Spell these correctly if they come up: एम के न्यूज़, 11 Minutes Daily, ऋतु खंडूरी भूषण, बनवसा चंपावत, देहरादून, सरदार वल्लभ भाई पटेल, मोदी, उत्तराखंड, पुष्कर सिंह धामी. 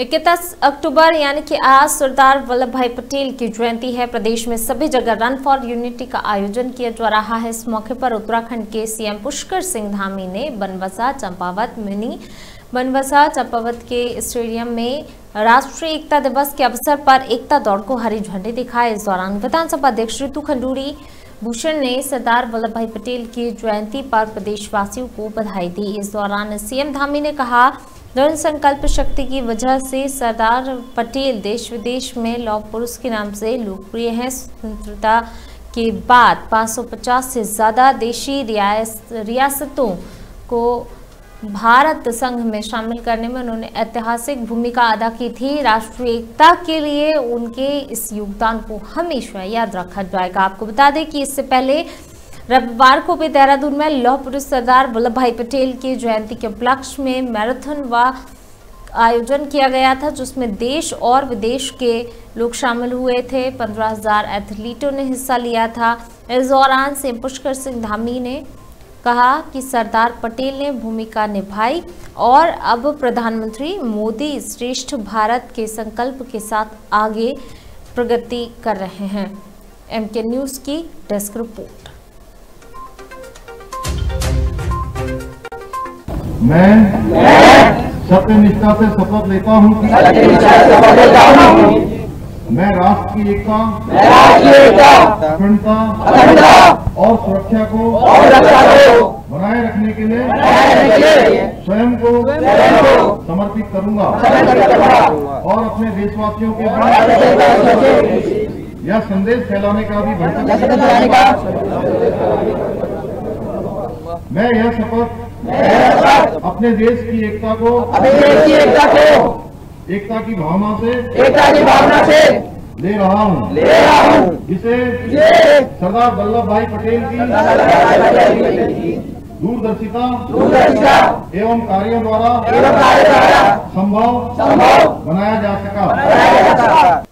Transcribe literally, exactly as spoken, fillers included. इकतीस अक्टूबर यानी कि आज सरदार वल्लभ भाई पटेल की जयंती है। प्रदेश में सभी जगह रन फॉर यूनिटी का आयोजन किया जा रहा है। इस मौके पर उत्तराखंड के सीएम पुष्कर सिंह धामी ने बनवसा चंपावत मिनी बनवसा चंपावत के स्टेडियम में राष्ट्रीय एकता दिवस के अवसर पर एकता दौड़ को हरी झंडी दिखाई। इस दौरान विधानसभा अध्यक्ष ऋतु खंडूरी भूषण ने सरदार वल्लभ भाई पटेल की जयंती पर प्रदेशवासियों को बधाई दी। इस दौरान सीएम धामी ने कहा, जन संकल्प शक्ति की वजह से सरदार पटेल देश विदेश में लौह पुरुष के नाम से लोकप्रिय हैं। स्वतंत्रता के बाद पाँच सौ पचास से ज़्यादा देशी रियासतों को भारत संघ में शामिल करने में उन्होंने ऐतिहासिक भूमिका अदा की थी। राष्ट्रीय एकता के लिए उनके इस योगदान को हमेशा याद रखा जाएगा। आपको बता दें कि इससे पहले रविवार को भी देहरादून में लौह पुरुष सरदार वल्लभ भाई पटेल की जयंती के उपलक्ष्य में मैराथन व आयोजन किया गया था, जिसमें देश और विदेश के लोग शामिल हुए थे। पंद्रह हजार एथलीटों ने हिस्सा लिया था। इस दौरान सीएम पुष्कर सिंह धामी ने कहा कि सरदार पटेल ने भूमिका निभाई और अब प्रधानमंत्री मोदी श्रेष्ठ भारत के संकल्प के साथ आगे प्रगति कर रहे हैं। एम के न्यूज़ की डेस्क रिपोर्ट। मैं सत्यनिष्ठा से शपथ लेता हूँ मैं राष्ट्र की एकता, अखंडता और सुरक्षा को बनाए रखने के लिए स्वयं को समर्पित करूंगा और अपने देशवासियों के बीच यह संदेश फैलाने का भी भरोसा मैं यह शपथ अपने देश की एकता को अपने देश की एकता को एकता की भावना से एकता की भावना से ले रहा हूँ ले रहा हूँ जिसे सरदार वल्लभ भाई पटेल की दूरदर्शिता दूरदर्शिता एवं कार्यों द्वारा एवं कार्यों द्वारा संभव संभव बनाया जा सका।